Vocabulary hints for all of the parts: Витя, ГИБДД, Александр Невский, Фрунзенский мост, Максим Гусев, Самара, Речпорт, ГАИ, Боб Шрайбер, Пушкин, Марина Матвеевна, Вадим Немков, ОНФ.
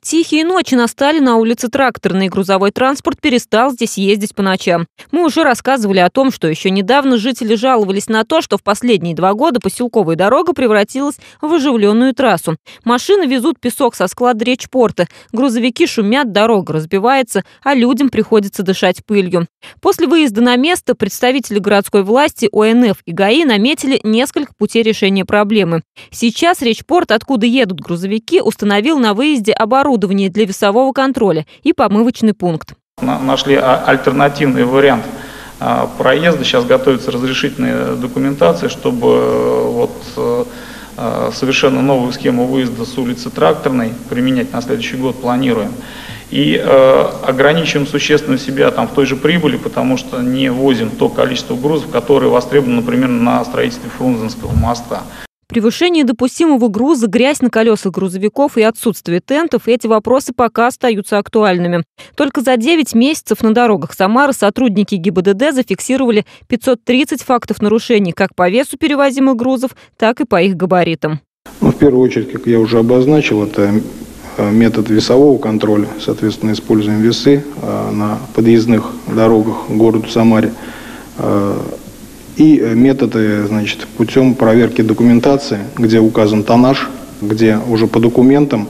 Тихие ночи настали на улице Тракторной. Грузовой транспорт перестал здесь ездить по ночам. Мы уже рассказывали о том, что еще недавно жители жаловались на то, что в последние 2 года поселковая дорога превратилась в оживленную трассу. Машины везут песок со склада Речпорта. Грузовики шумят, дорога разбивается, а людям приходится дышать пылью. После выезда на место представители городской власти, ОНФ и ГАИ наметили несколько путей решения проблемы. Сейчас Речпорт, откуда едут грузовики, установил на выезде оборудование для весового контроля и помывочный пункт. Нашли альтернативный вариант проезда. Сейчас готовится разрешительная документация, чтобы совершенно новую схему выезда с улицы Тракторной применять на следующий год планируем. И ограничиваем существенно себя в той же прибыли, потому что не возим то количество грузов, которые востребованы, например, на строительстве Фрунзенского моста. Превышение допустимого груза, грязь на колесах грузовиков и отсутствие тентов – эти вопросы пока остаются актуальными. Только за 9 месяцев на дорогах Самары сотрудники ГИБДД зафиксировали 530 фактов нарушений как по весу перевозимых грузов, так и по их габаритам. В первую очередь, как я уже обозначил, это метод весового контроля. Соответственно, используем весы на подъездных дорогах к городу Самаре. И методы, путем проверки документации, где указан тоннаж, где уже по документам,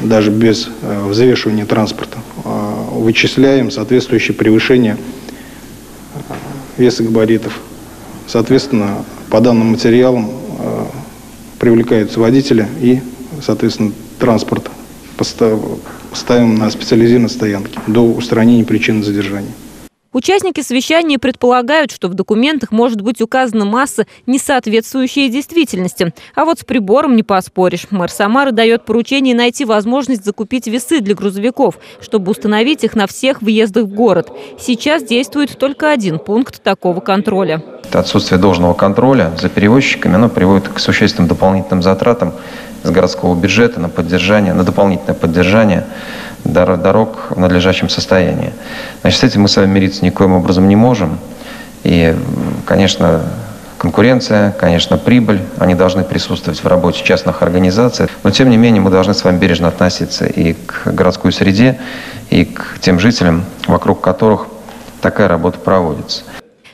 даже без взвешивания транспорта, вычисляем соответствующее превышение веса габаритов. Соответственно, по данным материалам привлекаются водители и, соответственно, транспорт ставим на специализированной стоянке до устранения причин задержания. Участники совещания предполагают, что в документах может быть указана масса, не соответствующая действительности. А вот с прибором не поспоришь. Мэр Самары дает поручение найти возможность закупить весы для грузовиков, чтобы установить их на всех въездах в город. Сейчас действует только один пункт такого контроля. Отсутствие должного контроля за перевозчиками, оно приводит к существенным дополнительным затратам с городского бюджета на дополнительное поддержание дорог в надлежащем состоянии. С этим мы с вами мириться никоим образом не можем. И, конечно, конкуренция, конечно, прибыль, они должны присутствовать в работе частных организаций. Но, тем не менее, мы должны с вами бережно относиться и к городской среде, и к тем жителям, вокруг которых такая работа проводится.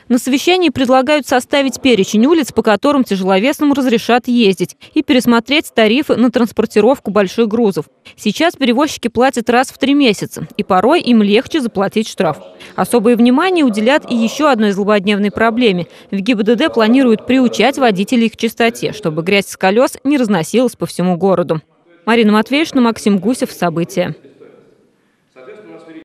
На совещании предлагают составить перечень улиц, по которым тяжеловесным разрешат ездить, и пересмотреть тарифы на транспортировку больших грузов. Сейчас перевозчики платят раз в 3 месяца, и порой им легче заплатить штраф. Особое внимание уделят и еще одной злободневной проблеме. В ГИБДД планируют приучать водителей к чистоте, чтобы грязь с колес не разносилась по всему городу. Марина Матвеевна, Максим Гусев, события.